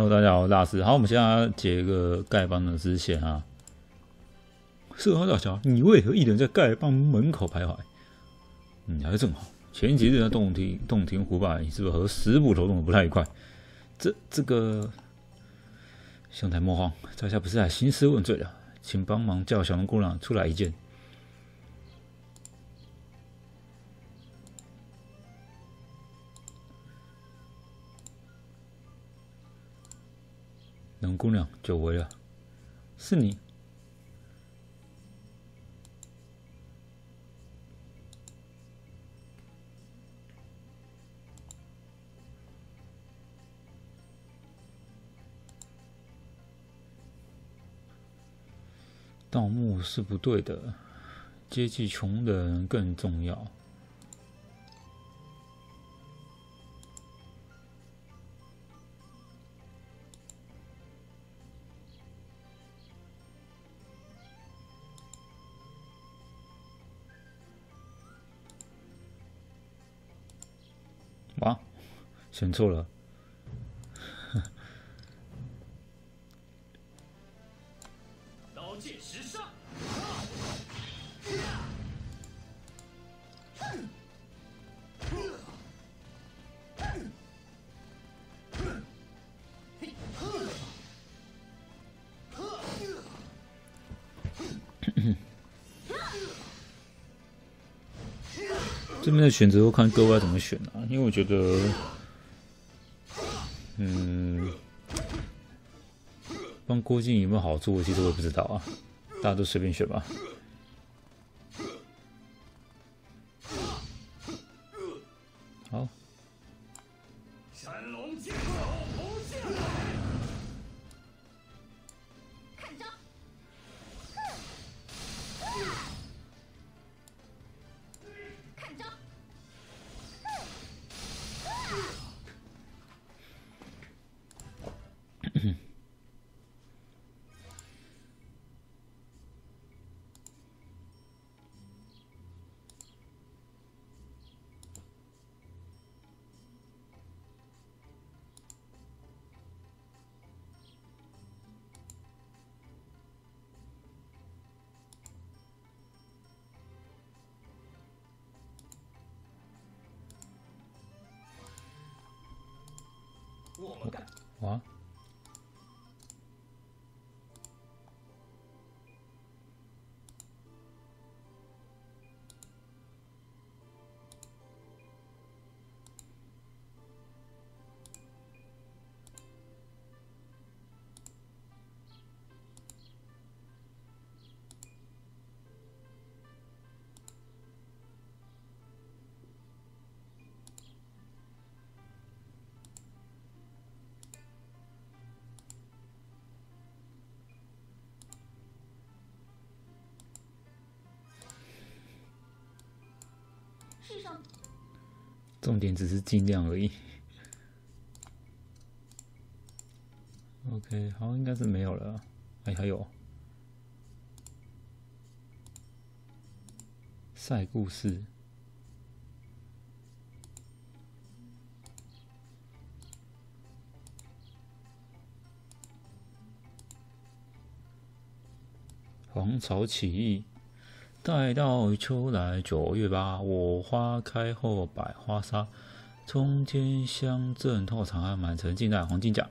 Hello， 大家好，我是大师。好，我们现在解一个丐帮的支线啊。社长大侠，你为何一人在丐帮门口徘徊？还是正好。前几日的洞庭湖吧，你是不是和石捕头弄得不太愉快？这个，兄台莫慌，在下不是来兴师问罪的，请帮忙叫小龙姑娘出来一见。冷姑娘，久违了，是你。盗墓是不对的，接济穷人更重要。哇，选错了。刀剑石上，这边的选择，我看各位要怎么选啊？因为我觉得，帮郭靖有没有好处？其实我也不知道啊，大家都随便选吧。好。我们干！哇！重点只是尽量而已。OK， 好，应该是没有了。哎，还有赛故事。黄巢起义。待到秋来9月8，我花开后百花杀，中间乡镇后长安，满城尽带黄金甲。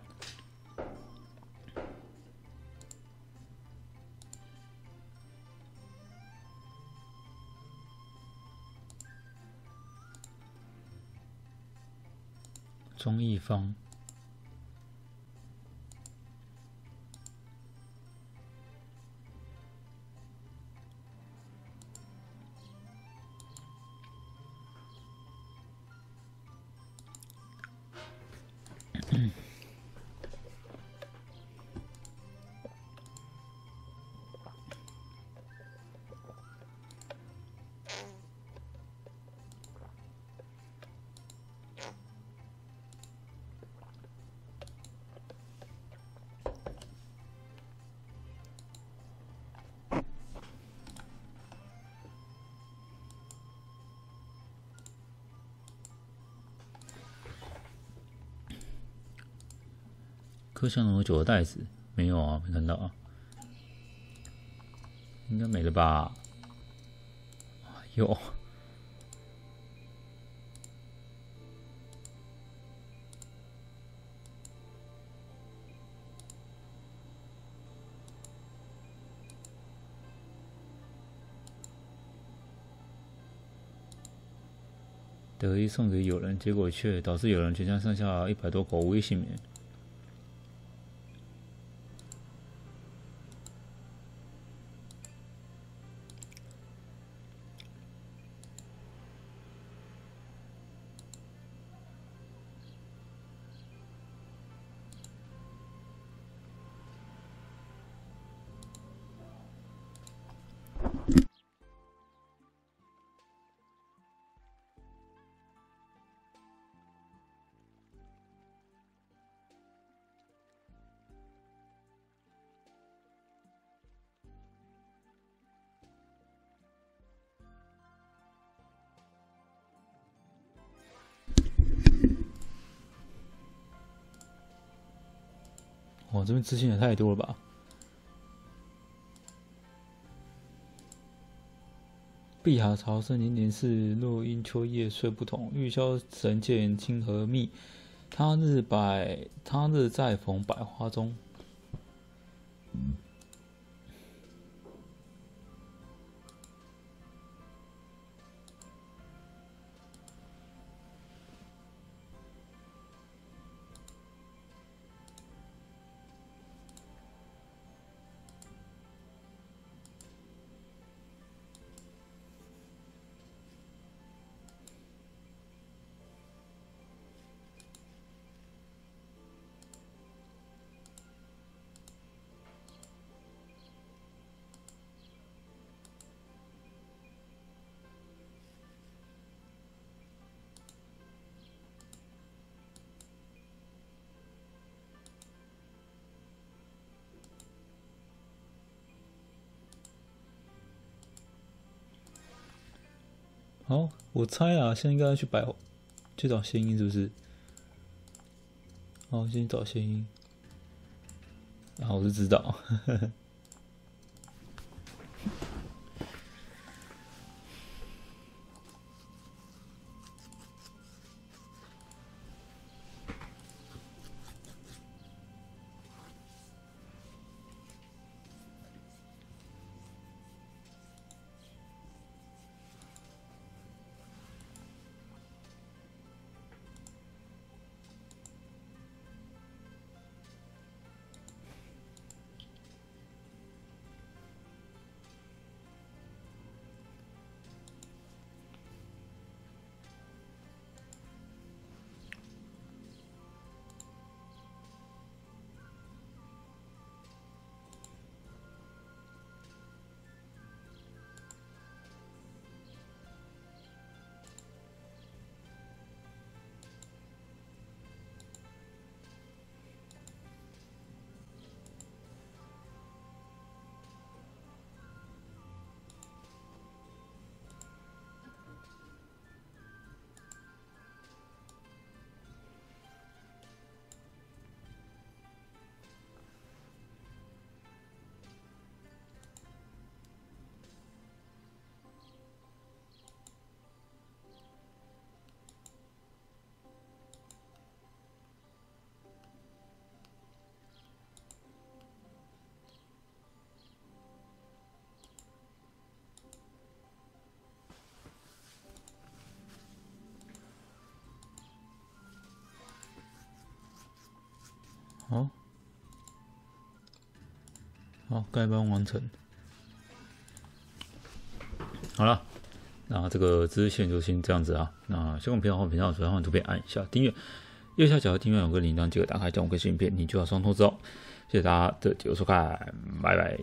钟义方。铿锵龙酒的袋子没有啊，没看到啊，应该没了吧？有。 得意送给友人，结果却导致友人全家上下100多口无一幸免。我这边资讯也太多了吧！碧霞朝生004若因秋叶虽不同，玉箫神剑清和密。他日再逢百花中。好，我猜啊，现在应该要去百货去找仙音，是不是？好，先去找仙音。啊，我就知道。好，好，丐帮完成。好了，那这个支线就先这样子啊。那喜欢我频道的话，频道喜欢图片按一下订阅，右下角的订阅有个铃铛，记得打开，这样我更新影片，你就要双通知哦。谢谢大家的收看，拜拜。